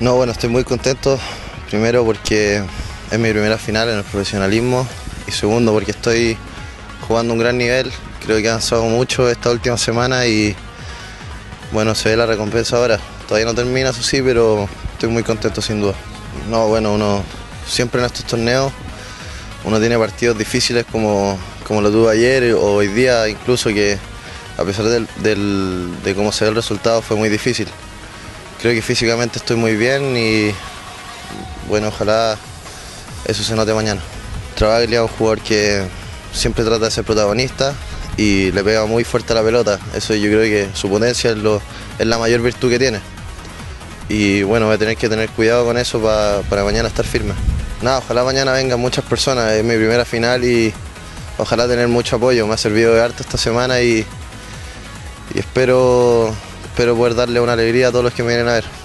No, bueno, estoy muy contento, primero porque es mi primera final en el profesionalismo y segundo porque estoy jugando un gran nivel, creo que he avanzado mucho esta última semana y bueno, se ve la recompensa ahora. Todavía no termina, eso sí, pero estoy muy contento sin duda. No, bueno, uno siempre en estos torneos uno tiene partidos difíciles como lo tuve ayer o hoy día incluso, que a pesar de cómo se ve el resultado fue muy difícil. Creo que físicamente estoy muy bien y bueno, ojalá eso se note mañana. Travaglia es un jugador que siempre trata de ser protagonista y le pega muy fuerte a la pelota. Eso yo creo que su potencia es la mayor virtud que tiene. Y bueno, voy a tener que tener cuidado con eso para mañana estar firme. Nada, ojalá mañana vengan muchas personas, es mi primera final y ojalá tener mucho apoyo. Me ha servido de harto esta semana y espero poder darle una alegría a todos los que me vienen a ver.